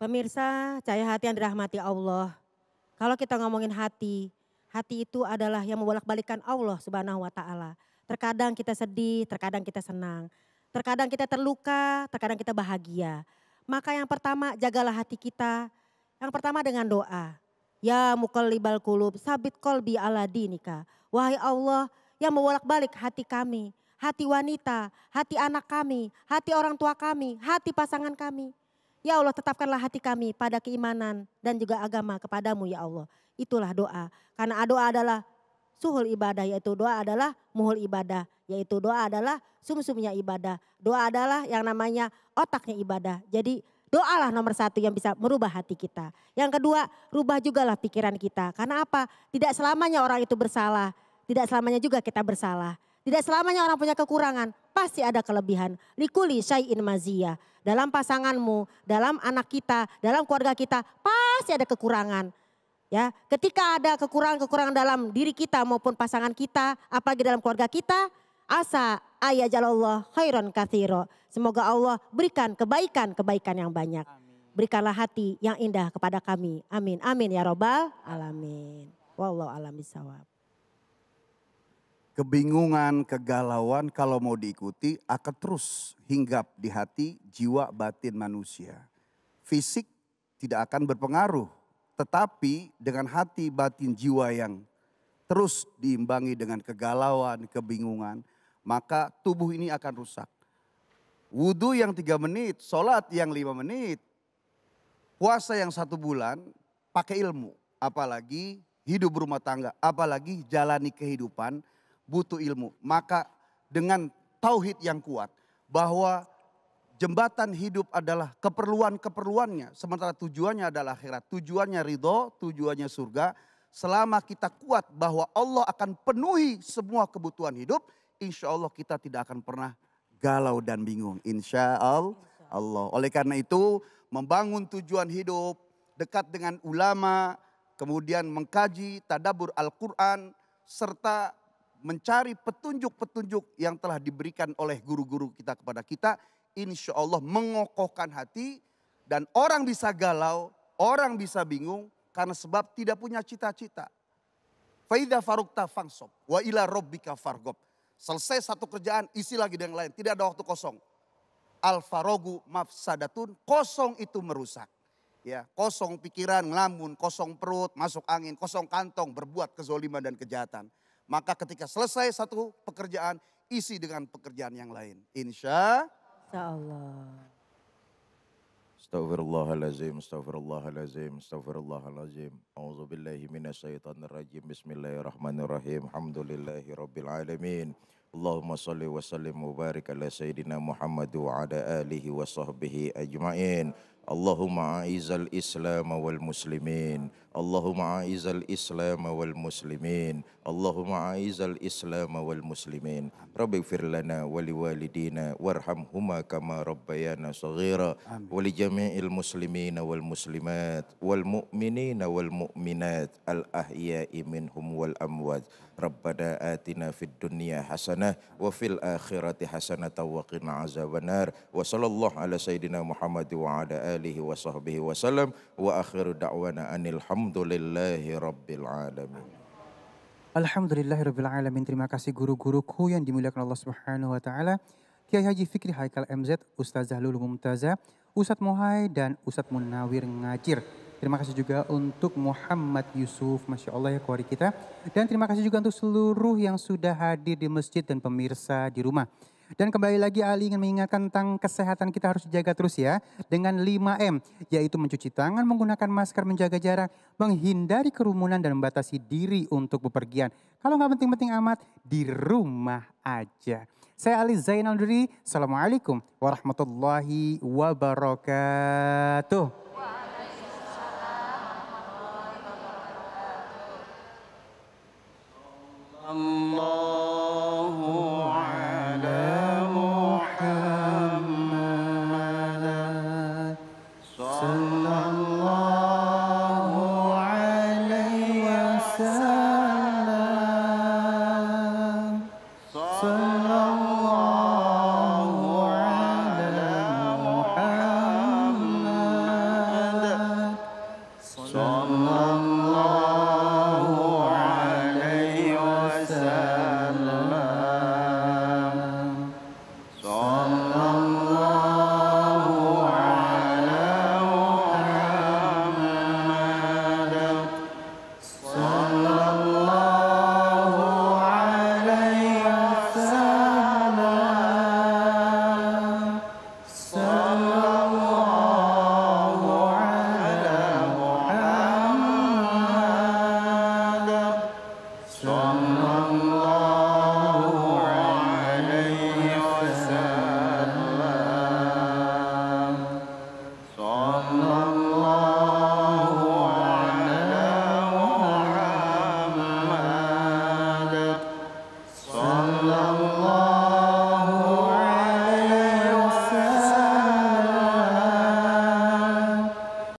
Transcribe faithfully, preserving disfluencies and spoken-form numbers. Pemirsa, cahaya hati yang dirahmati Allah. Kalau kita ngomongin hati, hati itu adalah yang membolak-balikkan Allah Subhanahu wa Ta'ala. Terkadang kita sedih, terkadang kita senang. Terkadang kita terluka, terkadang kita bahagia. Maka yang pertama, jagalah hati kita. Yang pertama dengan doa. Ya muqallibal qulub, sabit qalbi ala dinika. Wahai Allah yang membolak-balik hati kami, hati wanita, hati anak kami, hati orang tua kami, hati pasangan kami. Ya Allah, tetapkanlah hati kami pada keimanan dan juga agama kepadamu ya Allah. Itulah doa. Karena doa adalah suhul ibadah, yaitu doa adalah muhul ibadah. Yaitu doa adalah sumsumnya ibadah. Doa adalah yang namanya otaknya ibadah. Jadi doalah nomor satu yang bisa merubah hati kita. Yang kedua, rubah jugalah pikiran kita. Karena apa? Tidak selamanya orang itu bersalah. Tidak selamanya juga kita bersalah. Tidak selamanya orang punya kekurangan, pasti ada kelebihan. Likuli syai'in maziyah. Dalam pasanganmu, dalam anak kita, dalam keluarga kita, pasti ada kekurangan. Ya, ketika ada kekurangan-kekurangan dalam diri kita maupun pasangan kita, apalagi dalam keluarga kita, asa ayajalallah khairon katsiro. Semoga Allah berikan kebaikan-kebaikan yang banyak. Berikanlah hati yang indah kepada kami. Amin. Amin ya robbal alamin. Wallahu a'lam bishawab. Kebingungan, kegalauan kalau mau diikuti akan terus hinggap di hati, jiwa, batin manusia. Fisik tidak akan berpengaruh, tetapi dengan hati, batin, jiwa yang terus diimbangi dengan kegalauan, kebingungan, maka tubuh ini akan rusak. Wudhu yang tiga menit, sholat yang lima menit, puasa yang satu bulan, pakai ilmu. Apalagi hidup berumah tangga, apalagi jalani kehidupan, butuh ilmu. Maka dengan tauhid yang kuat bahwa jembatan hidup adalah keperluan-keperluannya. Sementara tujuannya adalah akhirat. Tujuannya ridho, tujuannya surga. Selama kita kuat bahwa Allah akan penuhi semua kebutuhan hidup, insya Allah kita tidak akan pernah galau dan bingung. Insya Allah. Oleh karena itu membangun tujuan hidup, dekat dengan ulama, kemudian mengkaji tadabbur Al-Quran, serta mencari petunjuk-petunjuk yang telah diberikan oleh guru-guru kita kepada kita. Insya Allah mengokohkan hati, dan orang bisa galau, orang bisa bingung karena sebab tidak punya cita-cita. Faidha farukta fangsob, wa ila robbika fargob. Selesai satu kerjaan, isi lagi dengan lain. Tidak ada waktu kosong. Al-farogu mafsadatun, kosong itu merusak. Ya, kosong pikiran, ngelamun, kosong perut, masuk angin, kosong kantong, berbuat kezoliman dan kejahatan. Maka ketika selesai satu pekerjaan, isi dengan pekerjaan yang lain. Insya Allah. Astaghfirullahaladzim, astaghfirullahaladzim, astaghfirullahaladzim. A'udzubillahi minasyaitonirrajim, bismillahirrahmanirrahim. Alhamdulillahi rabbil alamin. Allahumma salli wa sallim wa barik ala sayyidina Muhammad wa ala alihi wa sahbihi ajma'in. Allahumma a'izzal islam wal muslimin, Allahumma a'izzal islam wal muslimin, Allahumma a'izzal islam wal muslimin. Rabbighfir lana wa liwalidina warhamhuma kama rabbayana shaghira, wa li jami'il muslimina wal muslimat wal mu'minina wal mu'minat al ahya'i minhum wal amwat. Rabbana atina fid dunya hasanah wa fil akhirati hasanatan wa qina azabannar. Wa sallallahu ala sayidina Muhammad wa ala alihi wa sahbihi wa sallam. Wa akhiru da'wana anil hamdulillahi rabbil alamin. Alhamdulillahi rabbil alamin. Terima kasih guru-guruku yang dimuliakan Allah Subhanahu wa taala. Kiai Haji Fikri Haikal M Z, Ustazah Lulu Mumtazah, Ustadz Muhai dan Ustadz Munawir Ngajir. Terima kasih juga untuk Muhammad Yusuf, Masya Allah ya kuari kita. Dan terima kasih juga untuk seluruh yang sudah hadir di masjid dan pemirsa di rumah. Dan kembali lagi Ali ingin mengingatkan tentang kesehatan kita harus dijaga terus ya. Dengan lima M, yaitu mencuci tangan, menggunakan masker, menjaga jarak, menghindari kerumunan dan membatasi diri untuk bepergian. Kalau nggak penting-penting amat, di rumah aja. Saya Ali Zainal Diri, Assalamualaikum warahmatullahi wabarakatuh. Allahu